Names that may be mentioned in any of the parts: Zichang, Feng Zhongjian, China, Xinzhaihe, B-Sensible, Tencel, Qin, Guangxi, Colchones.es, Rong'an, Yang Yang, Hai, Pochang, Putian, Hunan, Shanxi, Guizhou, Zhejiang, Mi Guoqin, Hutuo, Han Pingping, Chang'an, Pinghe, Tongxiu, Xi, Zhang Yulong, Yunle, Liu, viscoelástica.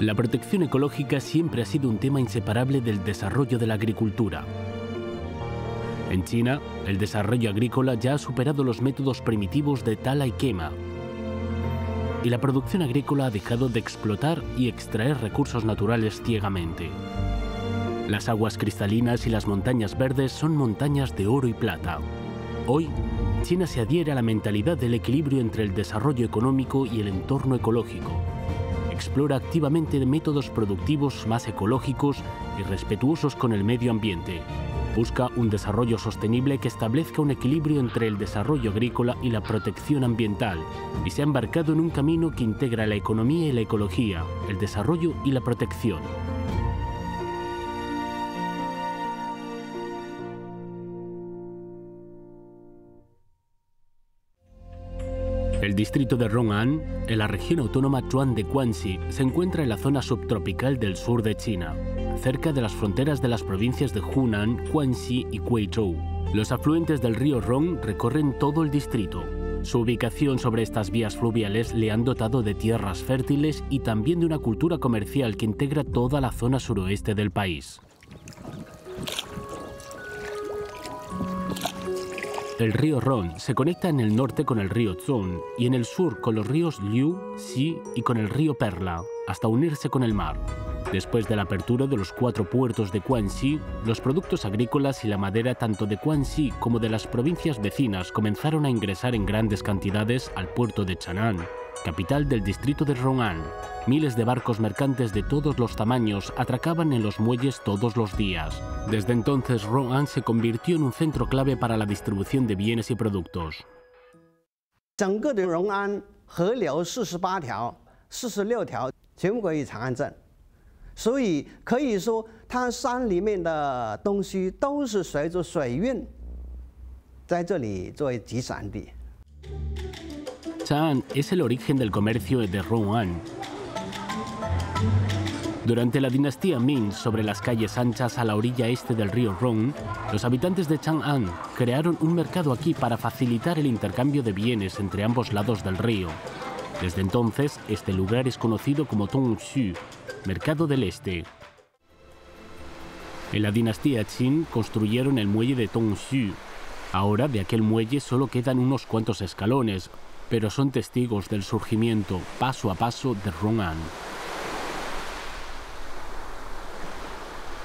La protección ecológica siempre ha sido un tema inseparable del desarrollo de la agricultura. En China, el desarrollo agrícola ya ha superado los métodos primitivos de tala y quema, y la producción agrícola ha dejado de explotar y extraer recursos naturales ciegamente. Las aguas cristalinas y las montañas verdes son montañas de oro y plata. Hoy, China se adhiere a la mentalidad del equilibrio entre el desarrollo económico y el entorno ecológico. Explora activamente métodos productivos más ecológicos y respetuosos con el medio ambiente. Busca un desarrollo sostenible que establezca un equilibrio entre el desarrollo agrícola y la protección ambiental, y se ha embarcado en un camino que integra la economía y la ecología, el desarrollo y la protección. El distrito de Rong'an, en la región autónoma Sichuan de Guangxi, se encuentra en la zona subtropical del sur de China, cerca de las fronteras de las provincias de Hunan, Guangxi y Guizhou. Los afluentes del río Rong recorren todo el distrito. Su ubicación sobre estas vías fluviales le han dotado de tierras fértiles y también de una cultura comercial que integra toda la zona suroeste del país. El río Rong se conecta en el norte con el río Tsun y en el sur con los ríos Liu, Xi y con el río Perla, hasta unirse con el mar. Después de la apertura de los 4 puertos de Guangxi, los productos agrícolas y la madera tanto de Guangxi como de las provincias vecinas comenzaron a ingresar en grandes cantidades al puerto de Chang'an, capital del distrito de Rong'an. Miles de barcos mercantes de todos los tamaños atracaban en los muelles todos los días. Desde entonces, Rong'an se convirtió en un centro clave para la distribución de bienes y productos. Chang'an es el origen del comercio de Rong'an. Durante la dinastía Ming, sobre las calles anchas a la orilla este del río Rong, los habitantes de Chang'an crearon un mercado aquí para facilitar el intercambio de bienes entre ambos lados del río. Desde entonces, este lugar es conocido como Tongxiu, Mercado del Este. En la dinastía Qin construyeron el muelle de Tongxiu. Ahora de aquel muelle solo quedan unos cuantos escalones, pero son testigos del surgimiento paso a paso de Rong'an.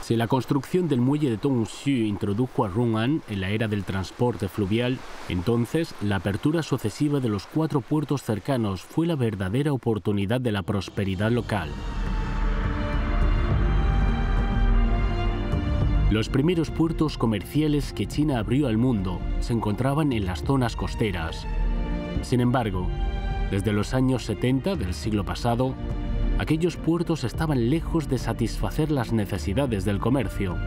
Si la construcción del muelle de Tongxiu introdujo a Rong'an en la era del transporte fluvial, entonces la apertura sucesiva de los 4 puertos cercanos fue la verdadera oportunidad de la prosperidad local. Los primeros puertos comerciales que China abrió al mundo se encontraban en las zonas costeras. Sin embargo, desde los años 70 del siglo pasado, aquellos puertos estaban lejos de satisfacer las necesidades del comercio.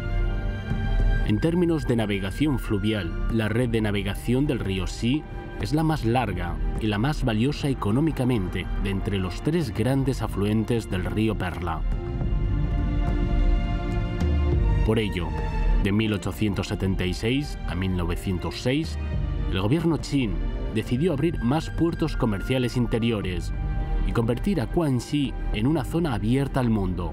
En términos de navegación fluvial, la red de navegación del río Xi es la más larga y la más valiosa económicamente de entre los 3 grandes afluentes del río Perla. Por ello, de 1876 a 1906, el gobierno Qin decidió abrir más puertos comerciales interiores y convertir a Guangxi en una zona abierta al mundo.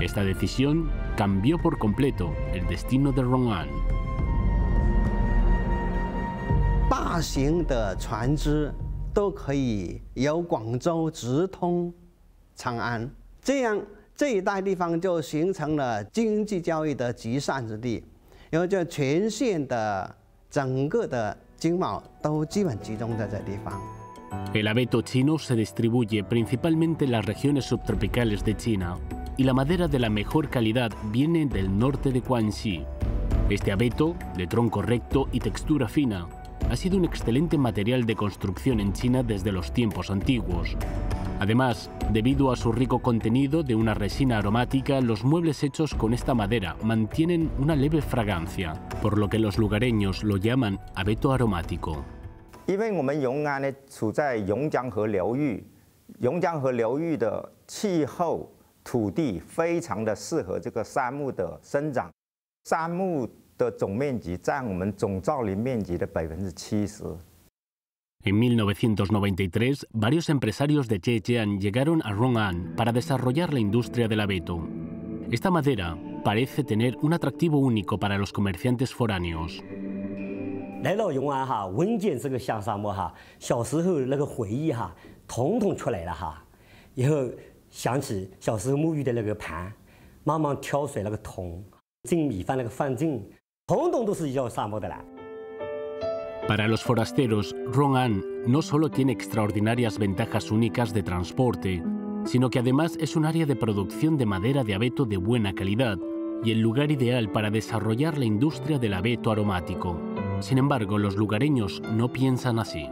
Esta decisión cambió por completo el destino de Rong'an. El abeto chino se distribuye principalmente en las regiones subtropicales de China, y la madera de la mejor calidad viene del norte de Guangxi. Este abeto, de tronco recto y textura fina, ha sido un excelente material de construcción en China desde los tiempos antiguos. Además, debido a su rico contenido de una resina aromática, los muebles hechos con esta madera mantienen una leve fragancia, por lo que los lugareños lo llaman abeto aromático. En 1993, varios empresarios de Zhejiang llegaron a Rong'an para desarrollar la industria del abeto. Esta madera parece tener un atractivo único para los comerciantes foráneos. Para los forasteros, Rong'an no solo tiene extraordinarias ventajas únicas de transporte, sino que además es un área de producción de madera de abeto de buena calidad y el lugar ideal para desarrollar la industria del abeto aromático. Sin embargo, los lugareños no piensan así.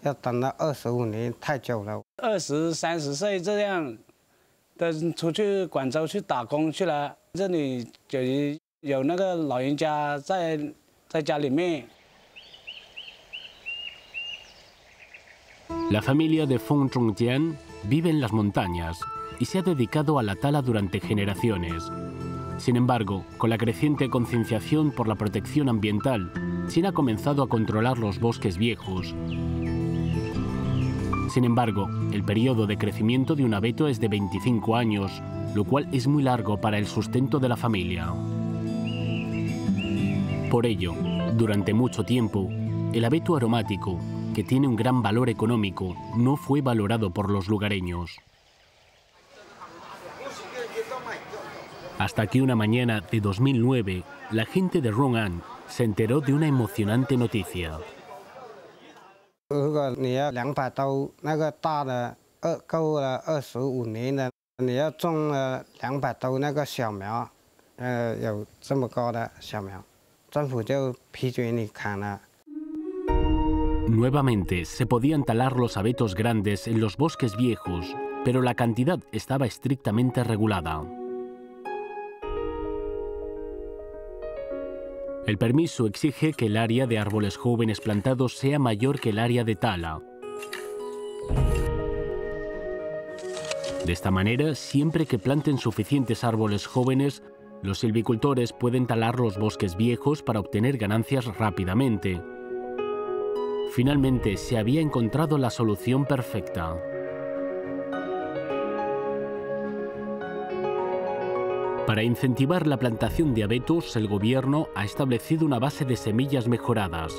La familia de Feng Zhongjian vive en las montañas y se ha dedicado a la tala durante generaciones. Sin embargo, con la creciente concienciación por la protección ambiental, China ha comenzado a controlar los bosques viejos. Sin embargo, el periodo de crecimiento de un abeto es de 25 años, lo cual es muy largo para el sustento de la familia. Por ello, durante mucho tiempo, el abeto aromático, que tiene un gran valor económico, no fue valorado por los lugareños. Hasta que una mañana de 2009, la gente de Rong'an se enteró de una emocionante noticia. Nuevamente se podían talar los abetos grandes en los bosques viejos, pero la cantidad estaba estrictamente regulada. El permiso exige que el área de árboles jóvenes plantados sea mayor que el área de tala. De esta manera, siempre que planten suficientes árboles jóvenes, los silvicultores pueden talar los bosques viejos para obtener ganancias rápidamente. Finalmente, se había encontrado la solución perfecta. Para incentivar la plantación de abetos, el gobierno ha establecido una base de semillas mejoradas.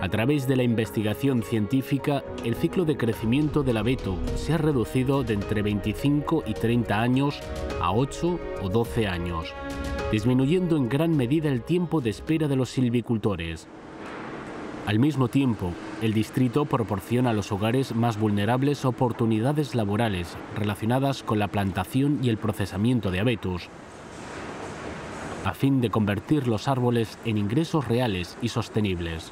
A través de la investigación científica, el ciclo de crecimiento del abeto se ha reducido de entre 25 y 30 años a 8 o 12 años, disminuyendo en gran medida el tiempo de espera de los silvicultores. Al mismo tiempo, el distrito proporciona a los hogares más vulnerables oportunidades laborales relacionadas con la plantación y el procesamiento de abetos, a fin de convertir los árboles en ingresos reales y sostenibles.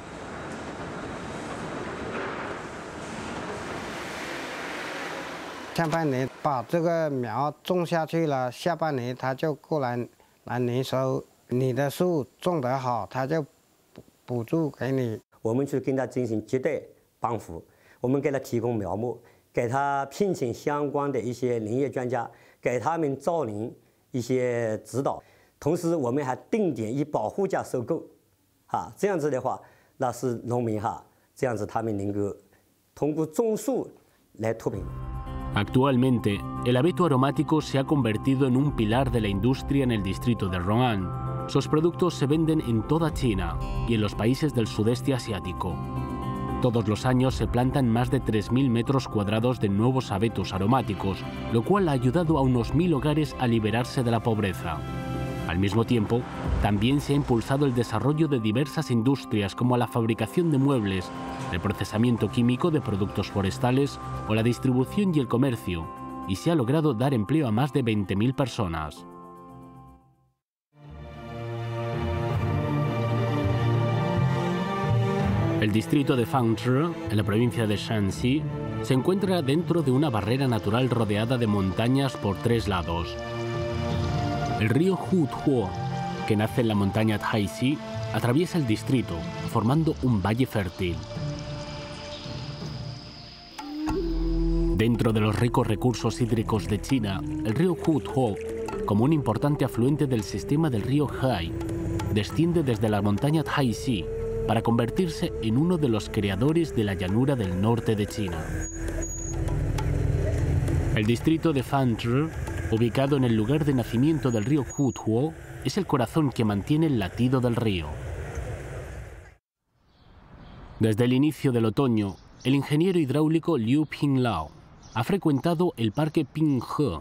Actualmente, el abeto aromático se ha convertido en un pilar de la industria en el distrito de Rong'an. Sus productos se venden en toda China y en los países del sudeste asiático. Todos los años se plantan más de 3.000 metros cuadrados de nuevos abetos aromáticos, lo cual ha ayudado a unos 1.000 hogares a liberarse de la pobreza. Al mismo tiempo, también se ha impulsado el desarrollo de diversas industrias como la fabricación de muebles, el procesamiento químico de productos forestales o la distribución y el comercio, y se ha logrado dar empleo a más de 20.000 personas. El distrito de Fanzhi, en la provincia de Shanxi, se encuentra dentro de una barrera natural rodeada de montañas por tres lados. El río Hutuo, que nace en la montaña Taixi, atraviesa el distrito, formando un valle fértil. Dentro de los ricos recursos hídricos de China, el río Hutuo, como un importante afluente del sistema del río Hai, desciende desde la montaña Taixi para convertirse en uno de los creadores de la llanura del norte de China. El distrito de Fanzhi, ubicado en el lugar de nacimiento del río Hutuo, es el corazón que mantiene el latido del río. Desde el inicio del otoño, el ingeniero hidráulico Liu Pinglao ha frecuentado el parque Pinghe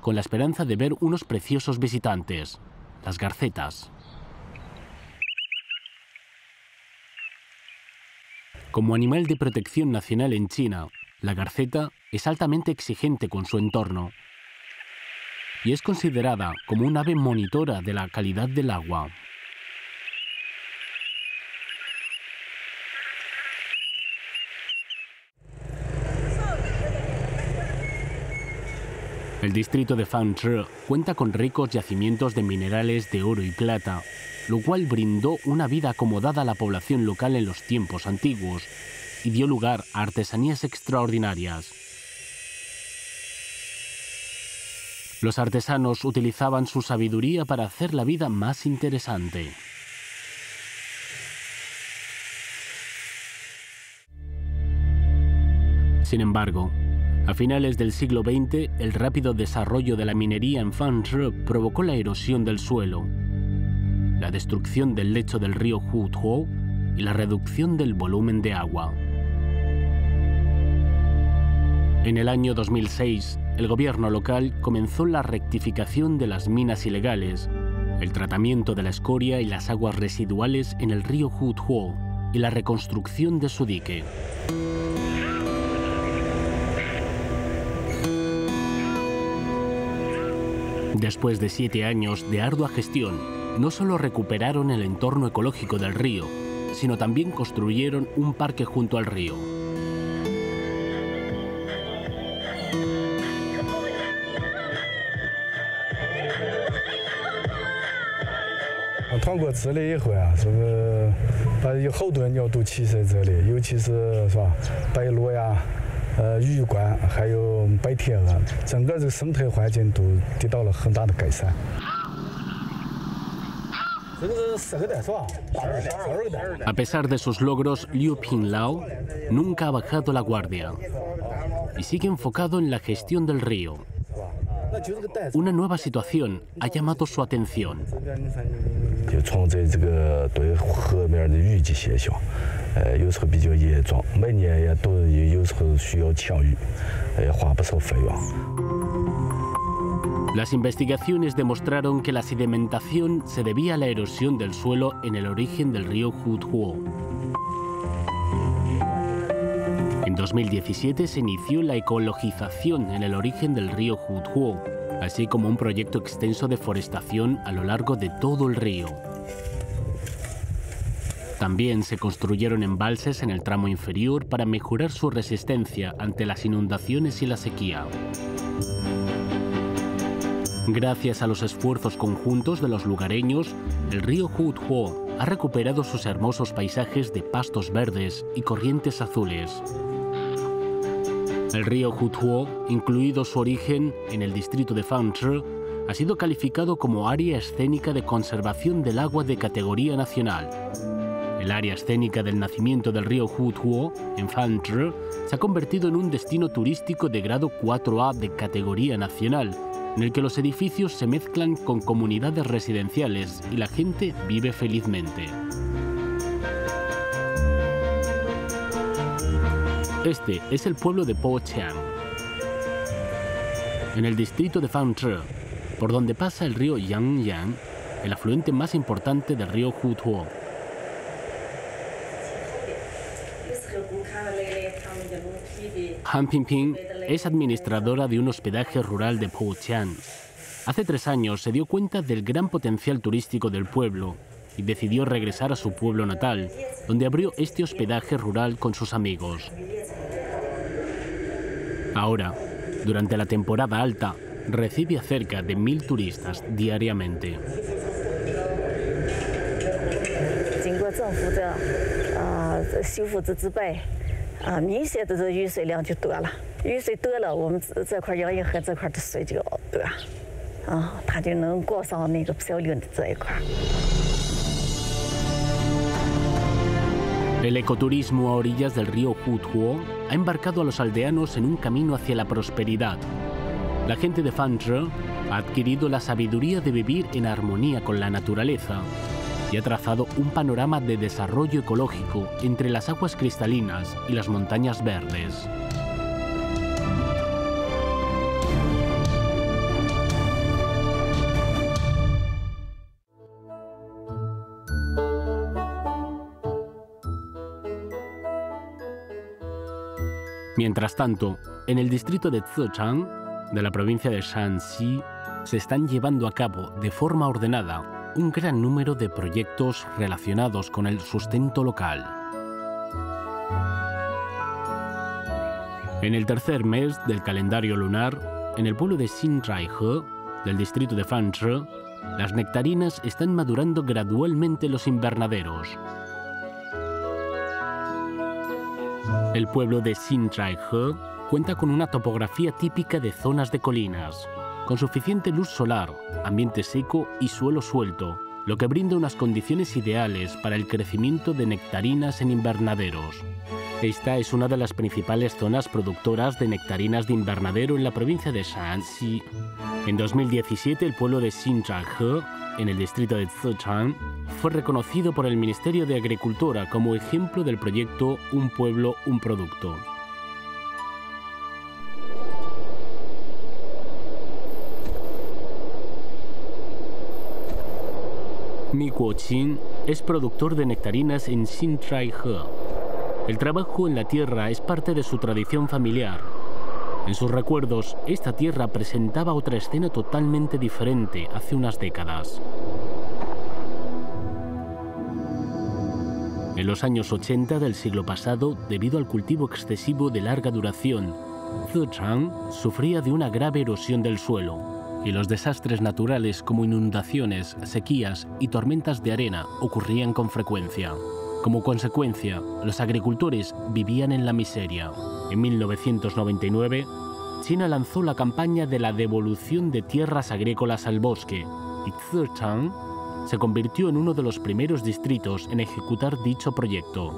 con la esperanza de ver unos preciosos visitantes, las garcetas. Como animal de protección nacional en China, la garceta es altamente exigente con su entorno y es considerada como un ave monitora de la calidad del agua. El distrito de Fanzhi cuenta con ricos yacimientos de minerales de oro y plata, lo cual brindó una vida acomodada a la población local en los tiempos antiguos y dio lugar a artesanías extraordinarias. Los artesanos utilizaban su sabiduría para hacer la vida más interesante. Sin embargo, a finales del siglo XX, el rápido desarrollo de la minería en Fanzhi provocó la erosión del suelo, la destrucción del lecho del río Hutuo y la reducción del volumen de agua. En el año 2006, el gobierno local comenzó la rectificación de las minas ilegales, el tratamiento de la escoria y las aguas residuales en el río Hutuo y la reconstrucción de su dique. Después de 7 años de ardua gestión, no solo recuperaron el entorno ecológico del río, sino también construyeron un parque junto al río. A pesar de sus logros, Liu Pinglao nunca ha bajado la guardia y sigue enfocado en la gestión del río. Una nueva situación ha llamado su atención. Las investigaciones demostraron que la sedimentación se debía a la erosión del suelo en el origen del río Hutuo. En 2017 se inició la ecologización en el origen del río Hutuo, así como un proyecto extenso de forestación a lo largo de todo el río. También se construyeron embalses en el tramo inferior para mejorar su resistencia ante las inundaciones y la sequía. Gracias a los esfuerzos conjuntos de los lugareños, el río Hutuo ha recuperado sus hermosos paisajes de pastos verdes y corrientes azules. El río Hutuo, incluido su origen en el distrito de Fanzhi, ha sido calificado como área escénica de conservación del agua de categoría nacional. El área escénica del nacimiento del río Hutuo, en Fanzhi, se ha convertido en un destino turístico de grado 4A de categoría nacional, en el que los edificios se mezclan con comunidades residenciales y la gente vive felizmente. Este es el pueblo de Pochang, en el distrito de Fanzhi, por donde pasa el río Yang Yang, el afluente más importante del río Hutuo. Han Pingping es administradora de un hospedaje rural de Putian. Hace 3 años se dio cuenta del gran potencial turístico del pueblo y decidió regresar a su pueblo natal, donde abrió este hospedaje rural con sus amigos. Ahora, durante la temporada alta, recibe a cerca de 1000 turistas diariamente. 雨水多了，我们这块杨杨河这块的水就要多，啊，它就能过上那个漂流的这一块。 El ecoturismo a orillas del río Hutuo ha embarcado a los aldeanos en un camino hacia la prosperidad. La gente de Fanzhi ha adquirido la sabiduría de vivir en armonía con la naturaleza y ha trazado un panorama de desarrollo ecológico entre las aguas cristalinas y las montañas verdes. Mientras tanto, en el distrito de Zichang, de la provincia de Shanxi, se están llevando a cabo de forma ordenada un gran número de proyectos relacionados con el sustento local. En el tercer mes del calendario lunar, en el pueblo de Xinzhaihe, del distrito de Fanzhi, las nectarinas están madurando gradualmente los invernaderos. El pueblo de Xinzhaihe cuenta con una topografía típica de zonas de colinas, con suficiente luz solar, ambiente seco y suelo suelto, lo que brinda unas condiciones ideales para el crecimiento de nectarinas en invernaderos. Esta es una de las principales zonas productoras de nectarinas de invernadero en la provincia de Shanxi. En 2017, el pueblo de Xinzhaihe, en el distrito de Zichang, fue reconocido por el Ministerio de Agricultura como ejemplo del proyecto Un Pueblo, Un Producto. Mi Guoqin es productor de nectarinas en Xinzhaihe. El trabajo en la tierra es parte de su tradición familiar. En sus recuerdos, esta tierra presentaba otra escena totalmente diferente hace unas décadas. En los años 80 del siglo pasado, debido al cultivo excesivo de larga duración, Zichang sufría de una grave erosión del suelo, y los desastres naturales como inundaciones, sequías y tormentas de arena ocurrían con frecuencia. Como consecuencia, los agricultores vivían en la miseria. En 1999, China lanzó la campaña de la devolución de tierras agrícolas al bosque, y Zichang se convirtió en uno de los primeros distritos en ejecutar dicho proyecto.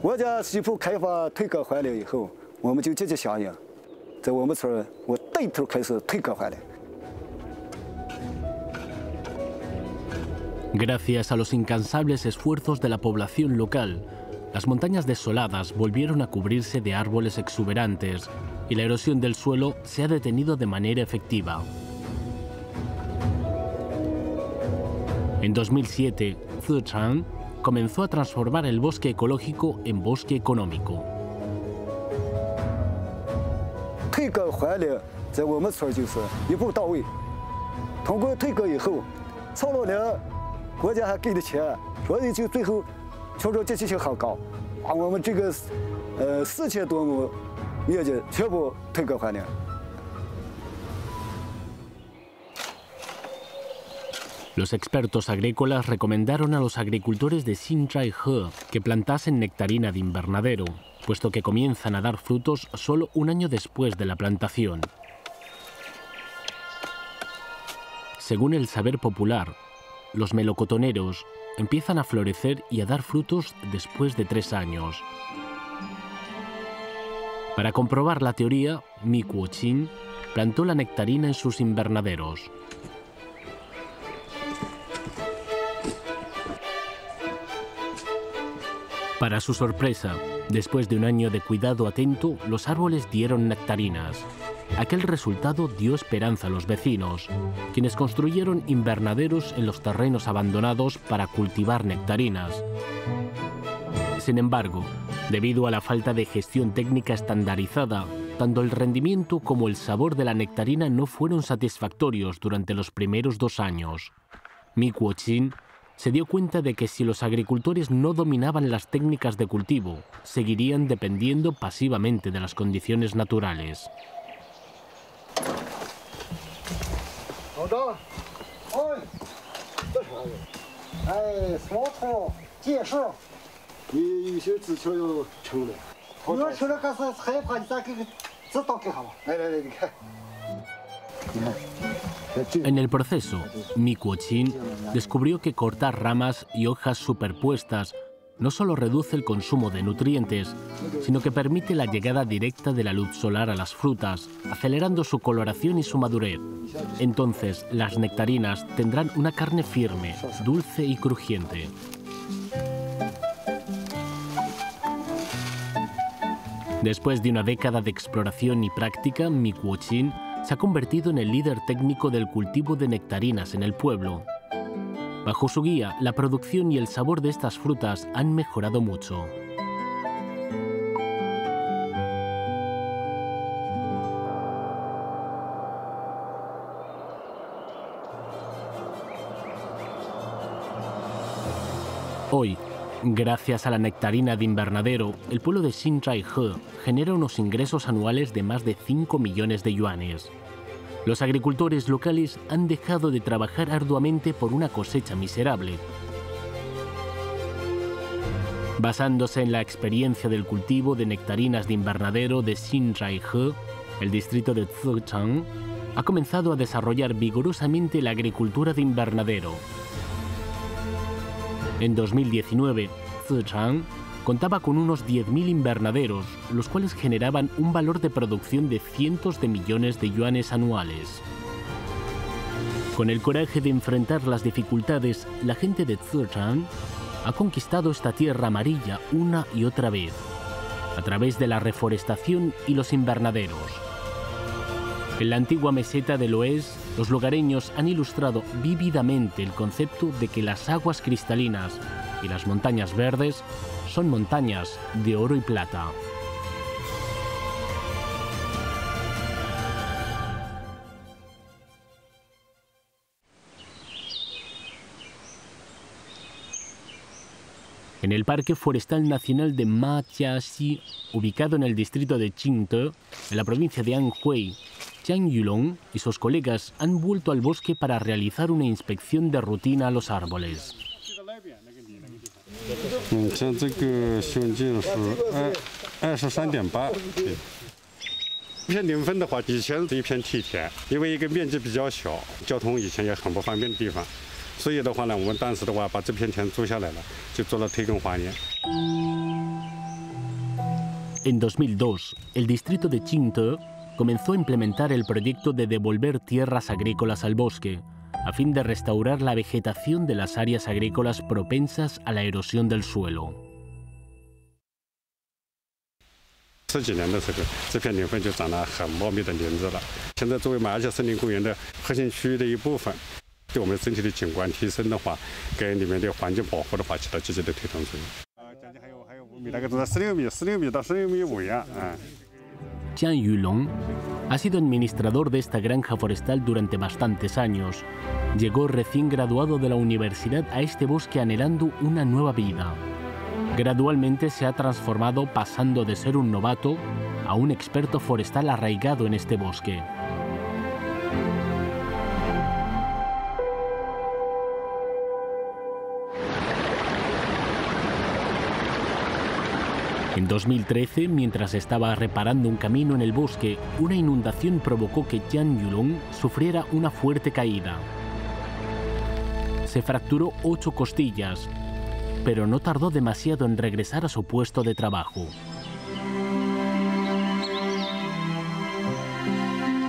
Gracias a los incansables esfuerzos de la población local, las montañas desoladas volvieron a cubrirse de árboles exuberantes y la erosión del suelo se ha detenido de manera efectiva. En 2007, Zichang comenzó a transformar el bosque ecológico en bosque económico. Los expertos agrícolas recomendaron a los agricultores de Xinzhaihe que plantasen nectarina de invernadero, puesto que comienzan a dar frutos solo un año después de la plantación. Según el saber popular, los melocotoneros empiezan a florecer y a dar frutos después de 3 años. Para comprobar la teoría, Mi Guoqin plantó la nectarina en sus invernaderos. Para su sorpresa, después de un año de cuidado atento, los árboles dieron nectarinas. Aquel resultado dio esperanza a los vecinos, quienes construyeron invernaderos en los terrenos abandonados para cultivar nectarinas. Sin embargo, debido a la falta de gestión técnica estandarizada, tanto el rendimiento como el sabor de la nectarina no fueron satisfactorios durante los primeros 2 años. Mi Guoqin se dio cuenta de que si los agricultores no dominaban las técnicas de cultivo, seguirían dependiendo pasivamente de las condiciones naturales. En el proceso, Mi Guoqin descubrió que cortar ramas y hojas superpuestas no solo reduce el consumo de nutrientes, sino que permite la llegada directa de la luz solar a las frutas, acelerando su coloración y su madurez. Entonces, las nectarinas tendrán una carne firme, dulce y crujiente. Después de una década de exploración y práctica, Mi Guoqin se ha convertido en el líder técnico del cultivo de nectarinas en el pueblo. Bajo su guía, la producción y el sabor de estas frutas han mejorado mucho. Hoy, gracias a la nectarina de invernadero, el pueblo de Xinzhaihe genera unos ingresos anuales de más de 5 millones de yuanes. Los agricultores locales han dejado de trabajar arduamente por una cosecha miserable. Basándose en la experiencia del cultivo de nectarinas de invernadero de Xinzhaihe, el distrito de Zichang ha comenzado a desarrollar vigorosamente la agricultura de invernadero. En 2019, Zichang contaba con unos 10.000 invernaderos, los cuales generaban un valor de producción de cientos de millones de yuanes anuales. Con el coraje de enfrentar las dificultades, la gente de Zhejiang ha conquistado esta tierra amarilla una y otra vez, a través de la reforestación y los invernaderos. En la antigua meseta del oeste, los lugareños han ilustrado vívidamente el concepto de que las aguas cristalinas y las montañas verdes son montañas de oro y plata. En el Parque Forestal Nacional de Majiaxi, ubicado en el distrito de Qingde, en la provincia de Anhui, Zhang Yulong y sus colegas han vuelto al bosque para realizar una inspección de rutina a los árboles. En 2002, el distrito de Qingde comenzó a implementar el proyecto de devolver tierras agrícolas al bosque, a fin de restaurar la vegetación de las áreas agrícolas propensas a la erosión del suelo. Zhang Yulong ha sido administrador de esta granja forestal durante bastantes años. Llegó recién graduado de la universidad a este bosque anhelando una nueva vida. Gradualmente se ha transformado, pasando de ser un novato a un experto forestal arraigado en este bosque. En 2013, mientras estaba reparando un camino en el bosque, una inundación provocó que Zhang Yulong sufriera una fuerte caída. Se fracturó 8 costillas, pero no tardó demasiado en regresar a su puesto de trabajo.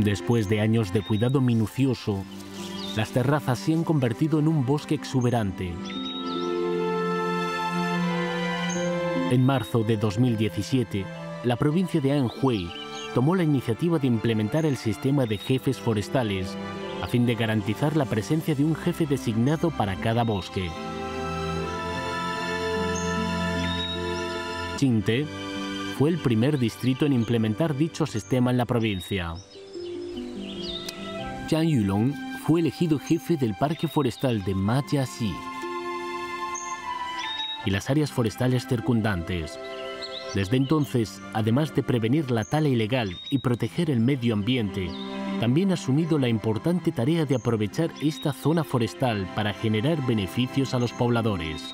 Después de años de cuidado minucioso, las terrazas se han convertido en un bosque exuberante. En marzo de 2017, la provincia de Anhui tomó la iniciativa de implementar el sistema de jefes forestales, a fin de garantizar la presencia de un jefe designado para cada bosque. Qingde fue el primer distrito en implementar dicho sistema en la provincia. Zhang Yulong fue elegido jefe del Parque Forestal de Majiaxi y las áreas forestales circundantes. Desde entonces, además de prevenir la tala ilegal y proteger el medio ambiente, también ha asumido la importante tarea de aprovechar esta zona forestal para generar beneficios a los pobladores.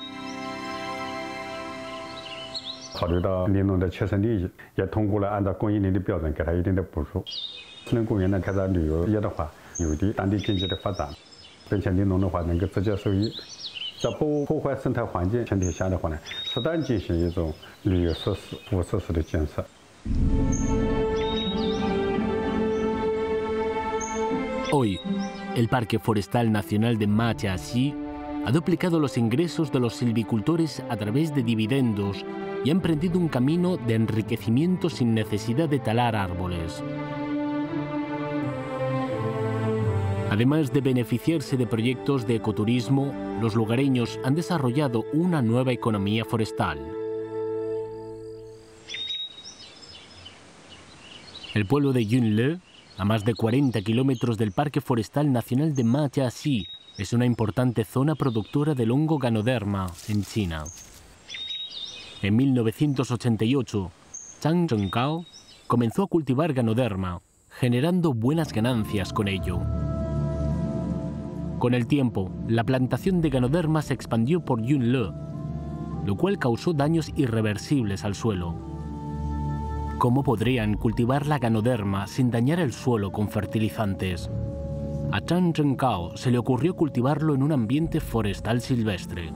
Hoy, el Parque Forestal Nacional de Majiaxi ha duplicado los ingresos de los silvicultores a través de dividendos y ha emprendido un camino de enriquecimiento sin necesidad de talar árboles. Además de beneficiarse de proyectos de ecoturismo, los lugareños han desarrollado una nueva economía forestal. El pueblo de Yunle, a más de 40 kilómetros del Parque Forestal Nacional de Majiaxi, es una importante zona productora del hongo ganoderma en China. En 1988, Zhang Zhongkao comenzó a cultivar ganoderma, generando buenas ganancias con ello. Con el tiempo, la plantación de ganoderma se expandió por Yunle, lo cual causó daños irreversibles al suelo. ¿Cómo podrían cultivar la ganoderma sin dañar el suelo con fertilizantes? A Zhang Zhongkao se le ocurrió cultivarlo en un ambiente forestal silvestre.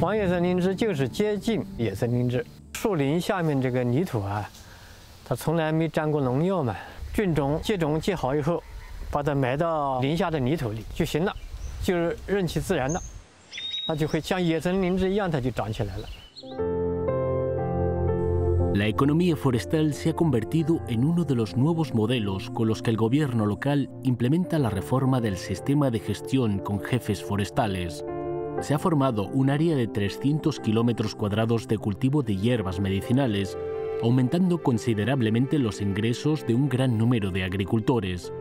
La economía forestal se ha convertido en uno de los nuevos modelos con los que el gobierno local implementa la reforma del sistema de gestión con jefes forestales. Se ha formado un área de 300 kilómetros cuadrados de cultivo de hierbas medicinales, aumentando considerablemente los ingresos de un gran número de agricultores.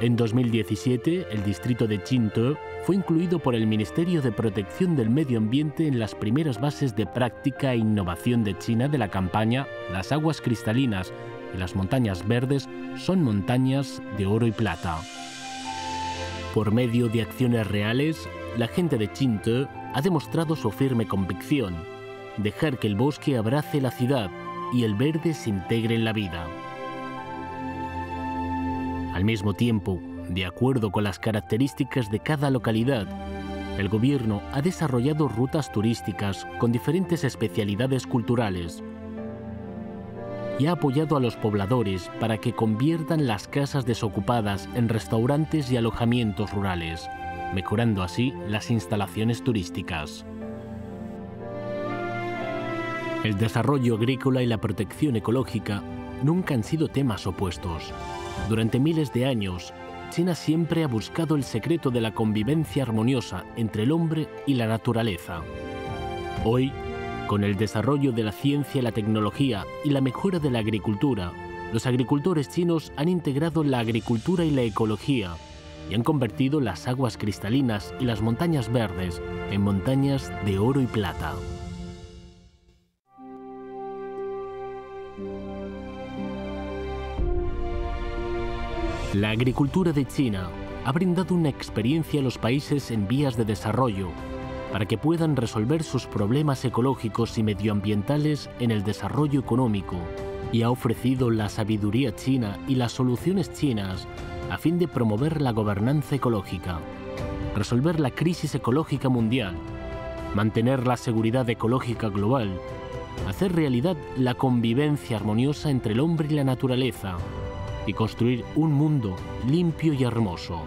En 2017, el distrito de Qinto fue incluido por el Ministerio de Protección del Medio Ambiente en las primeras bases de práctica e innovación de China de la campaña Las aguas cristalinas y las montañas verdes son montañas de oro y plata. Por medio de acciones reales, la gente de Qinto ha demostrado su firme convicción: dejar que el bosque abrace la ciudad y el verde se integre en la vida. Al mismo tiempo, de acuerdo con las características de cada localidad, el gobierno ha desarrollado rutas turísticas con diferentes especialidades culturales y ha apoyado a los pobladores para que conviertan las casas desocupadas en restaurantes y alojamientos rurales, mejorando así las instalaciones turísticas. El desarrollo agrícola y la protección ecológica nunca han sido temas opuestos. Durante miles de años, China siempre ha buscado el secreto de la convivencia armoniosa entre el hombre y la naturaleza. Hoy, con el desarrollo de la ciencia y la tecnología y la mejora de la agricultura, los agricultores chinos han integrado la agricultura y la ecología y han convertido las aguas cristalinas y las montañas verdes en montañas de oro y plata. La agricultura de China ha brindado una experiencia a los países en vías de desarrollo para que puedan resolver sus problemas ecológicos y medioambientales en el desarrollo económico, y ha ofrecido la sabiduría china y las soluciones chinas a fin de promover la gobernanza ecológica, resolver la crisis ecológica mundial, mantener la seguridad ecológica global, hacer realidad la convivencia armoniosa entre el hombre y la naturaleza, y construir un mundo limpio y hermoso.